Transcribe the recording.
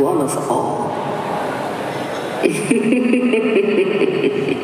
one of all.